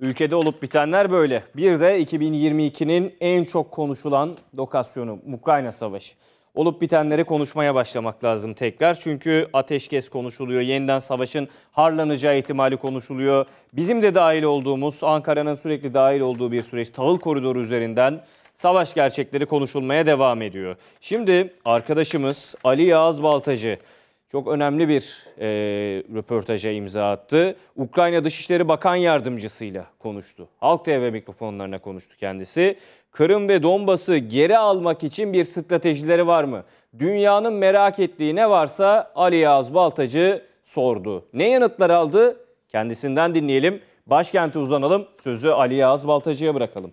Ülkede olup bitenler böyle. Bir de 2022'nin en çok konuşulan lokasyonu Ukrayna Savaşı. Olup bitenleri konuşmaya başlamak lazım tekrar. Çünkü ateşkes konuşuluyor. Yeniden savaşın harlanacağı ihtimali konuşuluyor. Bizim de dahil olduğumuz, Ankara'nın sürekli dahil olduğu bir süreç. Tahıl koridoru üzerinden savaş gerçekleri konuşulmaya devam ediyor. Şimdi arkadaşımız Ali Yağız Baltacı çok önemli bir röportaja imza attı. Ukrayna Dışişleri Bakan Yardımcısıyla konuştu. Halk TV mikrofonlarına konuştu kendisi. Kırım ve Donbass'ı geri almak için bir stratejileri var mı? Dünyanın merak ettiği ne varsa Ali Yağız Baltacı sordu. Ne yanıtlar aldı? Kendisinden dinleyelim. Başkente uzanalım. Sözü Ali Yağız Baltacı'ya bırakalım.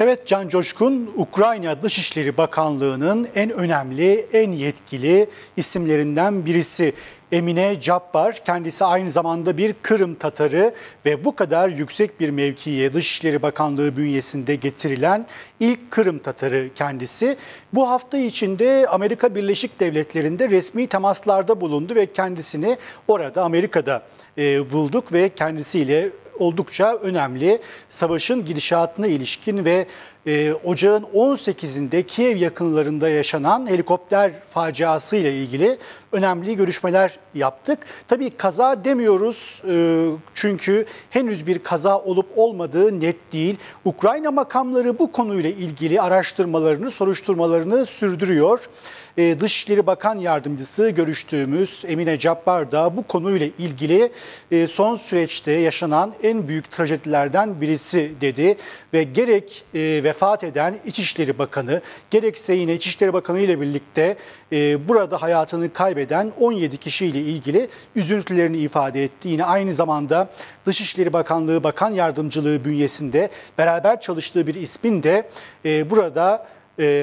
Evet, Can Coşkun, Ukrayna Dışişleri Bakanlığı'nın en önemli, en yetkili isimlerinden birisi. Emine Dzheppar, kendisi aynı zamanda bir Kırım Tatarı ve bu kadar yüksek bir mevkiye Dışişleri Bakanlığı bünyesinde getirilen ilk Kırım Tatarı kendisi. Bu hafta içinde Amerika Birleşik Devletleri'nde resmi temaslarda bulundu ve kendisini orada, Amerika'da bulduk ve kendisiyle oldukça önemli savaşın gidişatına ilişkin ve Ocağın 18'inde Kiev yakınlarında yaşanan helikopter faciası ile ilgili önemli görüşmeler yaptık. Tabii kaza demiyoruz çünkü henüz bir kaza olup olmadığı net değil. Ukrayna makamları bu konuyla ilgili araştırmalarını, soruşturmalarını sürdürüyor. Dışişleri Bakan Yardımcısı görüştüğümüz Emine Dzheppar da bu konuyla ilgili son süreçte yaşanan en büyük trajedilerden birisi dedi ve gerek vefat eden İçişleri Bakanı, gerekse yine İçişleri Bakanı ile birlikte burada hayatını kaybeden 17 kişiyle ilgili üzüntülerini ifade etti. Yine aynı zamanda Dışişleri Bakanlığı Bakan Yardımcılığı bünyesinde beraber çalıştığı bir ismin de burada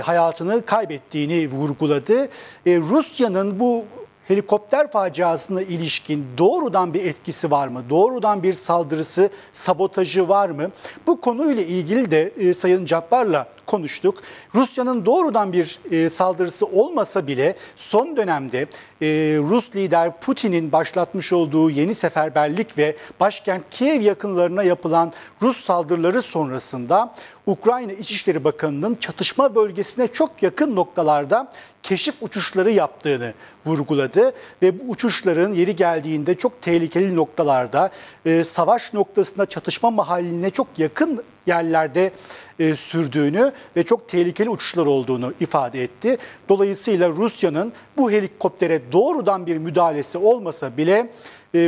hayatını kaybettiğini vurguladı. Rusya'nın bu helikopter faciasına ilişkin doğrudan bir etkisi var mı? Doğrudan bir saldırısı, sabotajı var mı? Bu konuyla ilgili de Sayın Dzheppar'la konuştuk. Rusya'nın doğrudan bir saldırısı olmasa bile son dönemde Rus lider Putin'in başlatmış olduğu yeni seferberlik ve başkent Kiev yakınlarına yapılan Rus saldırıları sonrasında Ukrayna İçişleri Bakanı'nın çatışma bölgesine çok yakın noktalarda keşif uçuşları yaptığını vurguladı ve bu uçuşların yeri geldiğinde çok tehlikeli noktalarda, savaş noktasına, çatışma mahalline çok yakın yerlerde sürdüğünü ve çok tehlikeli uçuşlar olduğunu ifade etti. Dolayısıyla Rusya'nın bu helikoptere doğrudan bir müdahalesi olmasa bile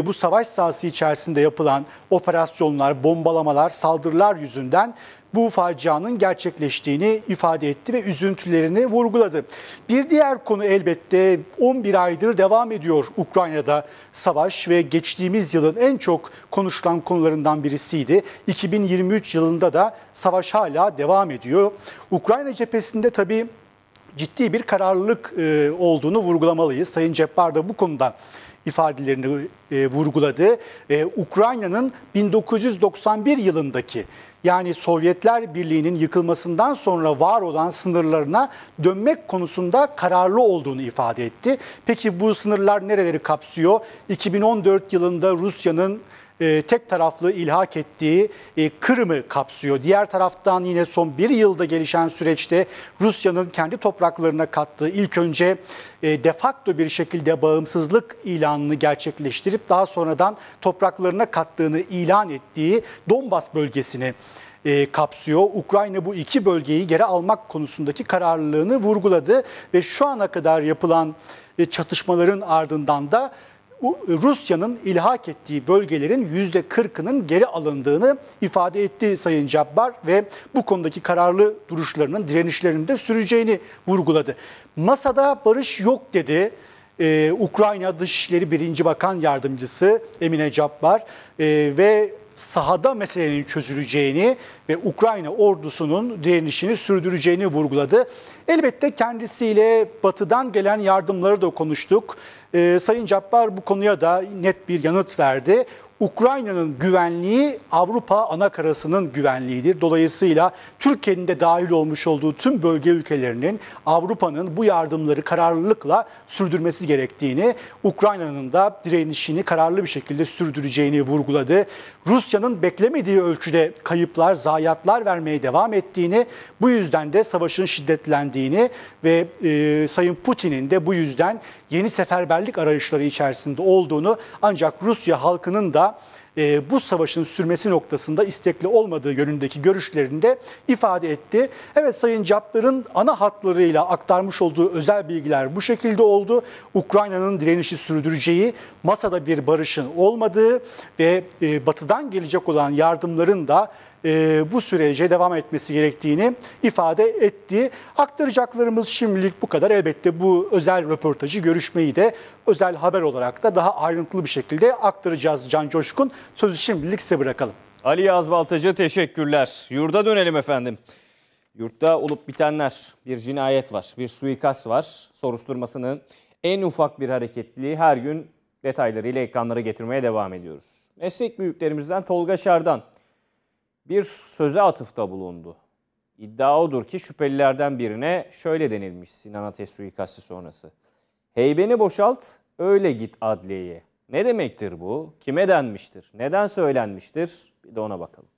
bu savaş sahası içerisinde yapılan operasyonlar, bombalamalar, saldırılar yüzünden bu facianın gerçekleştiğini ifade etti ve üzüntülerini vurguladı. Bir diğer konu elbette 11 aydır devam ediyor Ukrayna'da savaş ve geçtiğimiz yılın en çok konuşulan konularından birisiydi. 2023 yılında da savaş hala devam ediyor. Ukrayna cephesinde tabii ciddi bir kararlılık olduğunu vurgulamalıyız. Sayın Dzheppar da bu konuda ifadelerini vurguladı. Ukrayna'nın 1991 yılındaki, yani Sovyetler Birliği'nin yıkılmasından sonra var olan sınırlarına dönmek konusunda kararlı olduğunu ifade etti. Peki bu sınırlar nereleri kapsıyor? 2014 yılında Rusya'nın tek taraflı ilhak ettiği Kırım'ı kapsıyor. Diğer taraftan yine son bir yılda gelişen süreçte Rusya'nın kendi topraklarına kattığı, ilk önce de facto bir şekilde bağımsızlık ilanını gerçekleştirip daha sonradan topraklarına kattığını ilan ettiği Donbass bölgesini kapsıyor. Ukrayna bu iki bölgeyi geri almak konusundaki kararlılığını vurguladı ve şu ana kadar yapılan çatışmaların ardından da Rusya'nın ilhak ettiği bölgelerin %40'ının geri alındığını ifade etti Sayın Dzheppar ve bu konudaki kararlı duruşlarının, direnişlerinin de süreceğini vurguladı. Masada barış yok dedi Ukrayna Dışişleri 1. Bakan Yardımcısı Emine Dzheppar ve sahada meselenin çözüleceğini ve Ukrayna ordusunun direnişini sürdüreceğini vurguladı. Elbette kendisiyle batıdan gelen yardımları da konuştuk. Sayın Dzheppar bu konuya da net bir yanıt verdi. Ukrayna'nın güvenliği Avrupa ana karasının güvenliğidir. Dolayısıyla Türkiye'nin de dahil olmuş olduğu tüm bölge ülkelerinin Avrupa'nın bu yardımları kararlılıkla sürdürmesi gerektiğini, Ukrayna'nın da direnişini kararlı bir şekilde sürdüreceğini vurguladı. Rusya'nın beklemediği ölçüde kayıplar, zayiatlar vermeye devam ettiğini, bu yüzden de savaşın şiddetlendiğini ve Sayın Putin'in de bu yüzden yeni seferberlik arayışları içerisinde olduğunu, ancak Rusya halkının da bu savaşın sürmesi noktasında istekli olmadığı yönündeki görüşlerini de ifade etti. Evet, Sayın Dzheppar'ın ana hatlarıyla aktarmış olduğu özel bilgiler bu şekilde oldu. Ukrayna'nın direnişi sürdüreceği, masada bir barışın olmadığı ve batıdan gelecek olan yardımların da bu sürece devam etmesi gerektiğini ifade etti. Aktaracaklarımız şimdilik bu kadar. Elbette bu özel röportajı, görüşmeyi de özel haber olarak da daha ayrıntılı bir şekilde aktaracağız Can Coşkun. Sözü şimdilik size bırakalım. Ali Yağız Baltacı, teşekkürler. Yurda dönelim efendim. Yurtta olup bitenler, bir cinayet var, bir suikast var. Soruşturmasının en ufak bir hareketliği her gün detaylarıyla ekranlara getirmeye devam ediyoruz. Meslek büyüklerimizden Tolga Şardan bir söze atıfta bulundu. İddia odur ki şüphelilerden birine şöyle denilmiş Sinan Ateş suikastı sonrası: "Heybeni boşalt, öyle git adliyeye." Ne demektir bu? Kime denmiştir? Neden söylenmiştir? Bir de ona bakalım.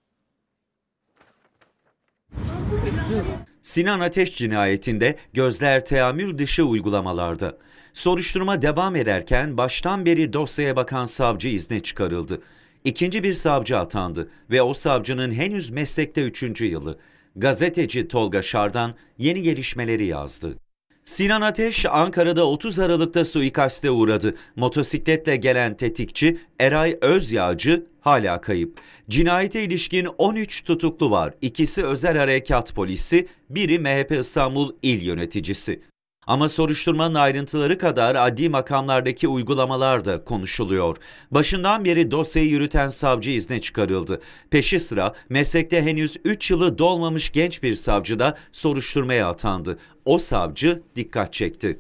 Sinan Ateş cinayetinde gözler teamül dışı uygulamalarda. Soruşturma devam ederken baştan beri dosyaya bakan savcı izne çıkarıldı. İkinci bir savcı atandı ve o savcının henüz meslekte 3. yılı. Gazeteci Tolga Şardan yeni gelişmeleri yazdı. Sinan Ateş, Ankara'da 30 Aralık'ta suikaste uğradı. Motosikletle gelen tetikçi Eray Özyağcı hala kayıp. Cinayete ilişkin 13 tutuklu var. İkisi özel harekat polisi, biri MHP İstanbul il yöneticisi. Ama soruşturmanın ayrıntıları kadar adli makamlardaki uygulamalar da konuşuluyor. Başından beri dosyayı yürüten savcı izne çıkarıldı. Peşi sıra meslekte henüz 3 yılı dolmamış genç bir savcı da soruşturmaya atandı. O savcı dikkat çekti.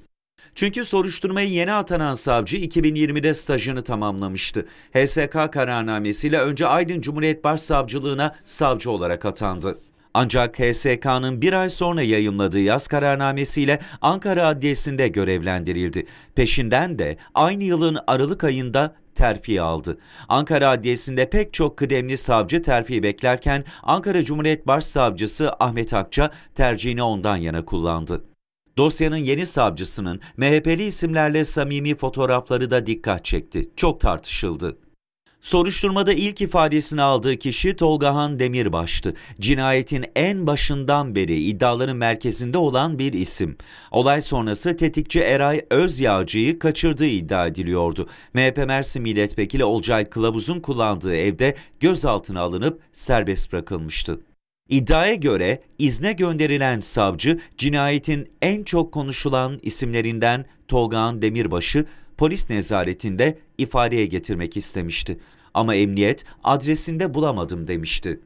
Çünkü soruşturmayı yeni atanan savcı 2020'de stajını tamamlamıştı. HSK kararnamesiyle önce Aydın Cumhuriyet Başsavcılığına savcı olarak atandı. Ancak HSK'nın bir ay sonra yayımladığı yaz kararnamesiyle Ankara Adliyesi'nde görevlendirildi. Peşinden de aynı yılın Aralık ayında terfi aldı. Ankara Adliyesi'nde pek çok kıdemli savcı terfi beklerken Ankara Cumhuriyet Başsavcısı Ahmet Akça tercihini ondan yana kullandı. Dosyanın yeni savcısının MHP'li isimlerle samimi fotoğrafları da dikkat çekti. Çok tartışıldı. Soruşturmada ilk ifadesini aldığı kişi Tolga Han Demirbaş'tı. Cinayetin en başından beri iddiaların merkezinde olan bir isim. Olay sonrası tetikçi Eray Özyağcı'yı kaçırdığı iddia ediliyordu. MHP Mersin Milletvekili Olcay Kılavuz'un kullandığı evde gözaltına alınıp serbest bırakılmıştı. İddiaya göre izne gönderilen savcı, cinayetin en çok konuşulan isimlerinden Tolga Han Demirbaş'ı polis nezaretinde ifadeye getirmek istemişti. Ama emniyet adresinde bulamadım demişti.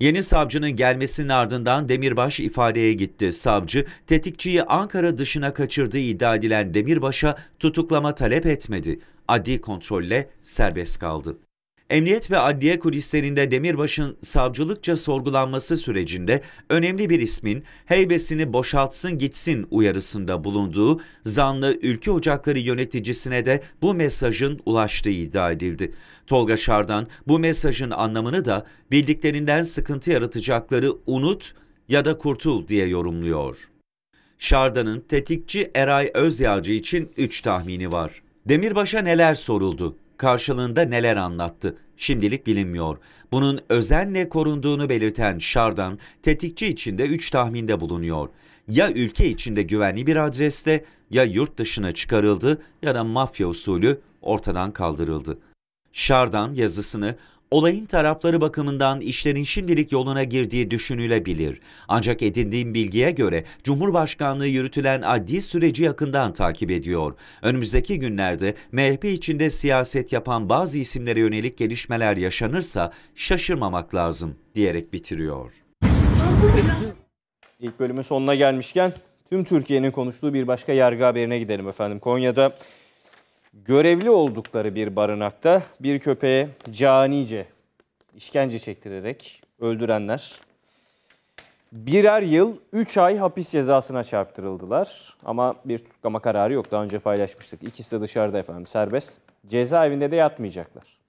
Yeni savcının gelmesinin ardından Demirbaş ifadeye gitti. Savcı, tetikçiyi Ankara dışına kaçırdığı iddia edilen Demirbaş'a tutuklama talep etmedi. Adli kontrolle serbest kaldı. Emniyet ve adliye kulislerinde Demirbaş'ın savcılıkça sorgulanması sürecinde önemli bir ismin heybesini boşaltsın gitsin uyarısında bulunduğu, zanlı Ülke Ocakları yöneticisine de bu mesajın ulaştığı iddia edildi. Tolga Şardan bu mesajın anlamını da bildiklerinden sıkıntı yaratacakları "unut" ya da "kurtul" diye yorumluyor. Şardan'ın tetikçi Eray Özyağcı için 3 tahmini var. Demirbaş'a neler soruldu? Karşılığında neler anlattı? Şimdilik bilinmiyor. Bunun özenle korunduğunu belirten Şardan, tetikçi için de 3 tahminde bulunuyor. Ya ülke içinde güvenli bir adreste, ya yurt dışına çıkarıldı ya da mafya usulü ortadan kaldırıldı. Şardan yazısını, "Olayın tarafları bakımından işlerin şimdilik yoluna girdiği düşünülebilir. Ancak edindiğim bilgiye göre Cumhurbaşkanlığı yürütülen adli süreci yakından takip ediyor. Önümüzdeki günlerde MHP içinde siyaset yapan bazı isimlere yönelik gelişmeler yaşanırsa şaşırmamak lazım" diyerek bitiriyor. İlk bölümün sonuna gelmişken tüm Türkiye'nin konuştuğu bir başka yargı haberine gidelim efendim. Konya'da görevli oldukları bir barınakta bir köpeğe canice işkence çektirerek öldürenler birer yıl 3 ay hapis cezasına çarptırıldılar. Ama bir tutuklama kararı yok. Daha önce paylaşmıştık. İkisi de dışarıda efendim, serbest. Cezaevinde de yatmayacaklar.